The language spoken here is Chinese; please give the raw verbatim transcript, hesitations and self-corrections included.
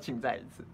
要请再一次。